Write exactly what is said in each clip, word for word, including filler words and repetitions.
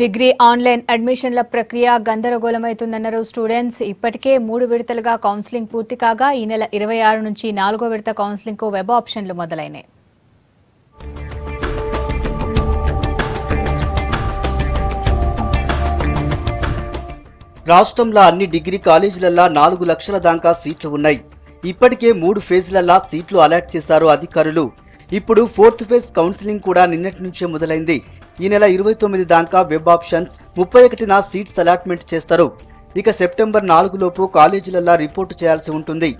Degree online అడ్మిషన్ల ప్రక్రియ గందరగోళమవుతుందన్నారు students. ఇప్పటికే మూడు విడతలుగా కౌన్సెలింగ్ పూర్తి కాగా ఈ నెల ఇరవై ఆరు నుంచి నాలుగో విడత కౌన్సెలింగ్ కు వెబ్ ఆప్షన్లు మొదలైనాయి. రాష్ట్రంలో అన్ని డిగ్రీ కాలేజీలలో నాలుగు లక్షల దాకా సీట్లు ఉన్నాయి. ఇప్పటికే మూడు ఫేజ్లలో సీట్లు అలాట్ చేశారు అధికారులు. ఇప్పుడు ఫోర్త్ ఫేజ్ కౌన్సిలింగ్ కూడా నిన్నటి నుంచే మొదలైంది. ఈ నెల ఇరవై తొమ్మిది దాకా వెబ్ ఆప్షన్స్, ముప్పై ఒకటిన సీట్స్ అలాట్మెంట్ చేస్తారు. ఇక సెప్టెంబర్ నాలుగు లోపు కాలేజీలలో రిపోర్టు చేయాల్సి ఉంటుంది.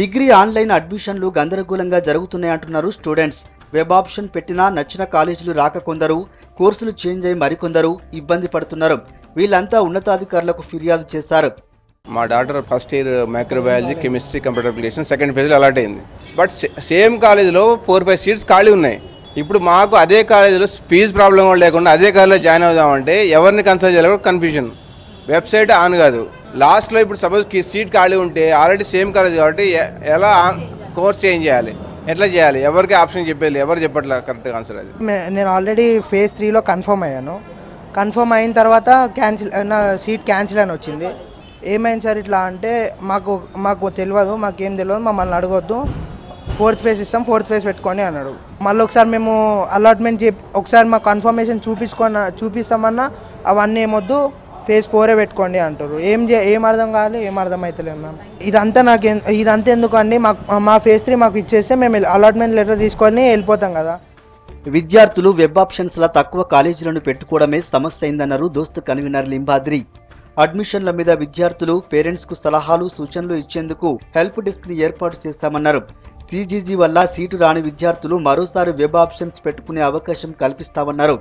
డిగ్రీ ఆన్లైన్ అడ్మిషన్లు గందరగోళంగా జరుగుతున్నాయంటున్నారు స్టూడెంట్స్. వెబ్ ఆప్షన్ పెట్టినా నచ్చిన కాలేజీలు రాక కొందరు, కోర్సులు చేంజ్ అయి మరికొందరు ఇబ్బంది పడుతున్నారు. వీళ్ళంతా ఉన్నతాధికారులకు ఫిర్యాదు చేశారు. మా daughter first year microbiology, chemistry, computer application second ఫేజ్లో అలాట్ అయింది. బట్ సేమ్ కాలేజీలో ఫోర్ ఫైవ్ సీట్స్ ఖాళీ ఉన్నాయి. ఇప్పుడు మాకు అదే కాలేజీలో ఫీజు ప్రాబ్లం కూడా లేకుండా అదే కాలేజీలో జాయిన్ అవుదామంటే ఎవరిని కన్సల్ట్ చేయాలో కన్ఫ్యూజన్. వెబ్సైట్ ఆన్ కాదు. లాస్ట్లో ఇప్పుడు సపోజ్ సీట్ ఖాళీ ఉంటే ఆల్రెడీ సేమ్ కాలేజ్ కాబట్టి ఎలా కోర్స్ చేంజ్ చేయాలి, ఎట్లా చేయాలి, ఎవరికి ఆప్షన్ చెప్పేది ఎవరు చెప్పట్లా కరెక్ట్గా ఆన్సర్. అది నేను ఆల్రెడీ ఫేజ్ త్రీలో కన్ఫర్మ్ అయ్యాను. కన్ఫర్మ్ అయిన తర్వాత క్యాన్సిల్, నా సీట్ క్యాన్సిల్ అని వచ్చింది. ఏమైంది సార్ ఇట్లా అంటే మాకు మాకు తెలియదు, మాకేం తెలియదు, మమ్మల్ని అడగొద్దు, ఫోర్త్ ఫేజ్ ఇస్తాం, ఫోర్త్ ఫేజ్ పెట్టుకొని అన్నాడు. మళ్ళీ ఒకసారి మేము అలాట్మెంట్ చెప్పి ఒకసారి మాకు కన్ఫర్మేషన్ చూపించుకొని చూపిస్తామన్నా అవన్నీ ఏమొద్దు, ఫేజ్ ఫోరే పెట్టుకోండి అంటారు. ఏం చే ఏం అర్థం కావాలి, ఏం అర్థం అవుతలేదు మ్యామ్. ఇదంతా నాకు ఇదంతా ఎందుకండి, మాకు మా ఫేజ్ త్రీ మాకు ఇచ్చేస్తే మేము అలాట్మెంట్ లెటర్ తీసుకొని వెళ్ళిపోతాం కదా. విద్యార్థులు వెబ్ ఆప్షన్స్లా తక్కువ కాలేజీలను పెట్టుకోవడమే సమస్య అయిందన్నారు దోస్త్ కన్వీనర్ లింబాద్రి. అడ్మిషన్ల మీద విద్యార్థులు, పేరెంట్స్కు సలహాలు, సూచనలు ఇచ్చేందుకు హెల్ప్ డెస్క్ని ఏర్పాటు చేస్తామన్నారు. టీజీజీ వల్ల సీటు రాని విద్యార్థులు మరోసారి వెబ్ ఆప్షన్స్ పెట్టుకునే అవకాశం కల్పిస్తామన్నారు.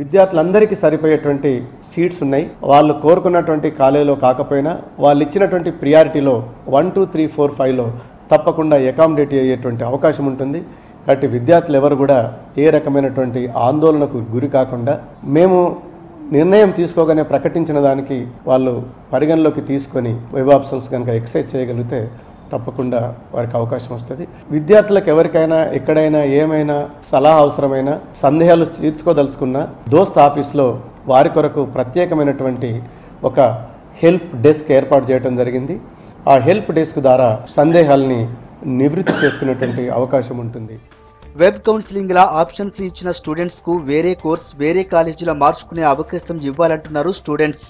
విద్యార్థులందరికీ సరిపోయేటువంటి సీట్స్ ఉన్నాయి. వాళ్ళు కోరుకున్నటువంటి కాలేజీలో కాకపోయినా వాళ్ళు ఇచ్చినటువంటి ప్రియారిటీలో వన్ టూ త్రీ ఫోర్ ఫైవ్లో తప్పకుండా అకామిడేట్ అయ్యేటువంటి అవకాశం ఉంటుంది. కాబట్టి విద్యార్థులు ఎవరు కూడా ఏ రకమైనటువంటి ఆందోళనకు గురి కాకుండా మేము నిర్ణయం తీసుకోగానే ప్రకటించిన దానికి వాళ్ళు పరిగణలోకి తీసుకొని వెబ్ ఆప్షన్స్ కనుక ఎక్సైజ్ చేయగలిగితే తప్పకుండా వారికి అవకాశం వస్తుంది. విద్యార్థులకు ఎవరికైనా ఎక్కడైనా ఏమైనా సలహా అవసరమైనా, సందేహాలు తీర్చుకోదలుచుకున్న దోస్త్ ఆఫీస్లో వారి కొరకు ప్రత్యేకమైనటువంటి ఒక హెల్ప్ డెస్క్ ఏర్పాటు చేయడం జరిగింది. ఆ హెల్ప్ డెస్క్ ద్వారా సందేహాలని నివృత్తి చేసుకునేటువంటి అవకాశం ఉంటుంది. వెబ్ కౌన్సిలింగ్ల ఆప్షన్స్ ఇచ్చిన స్టూడెంట్స్కు వేరే కోర్స్, వేరే కాలేజీలో మార్చుకునే అవకాశం ఇవ్వాలంటున్నారు స్టూడెంట్స్.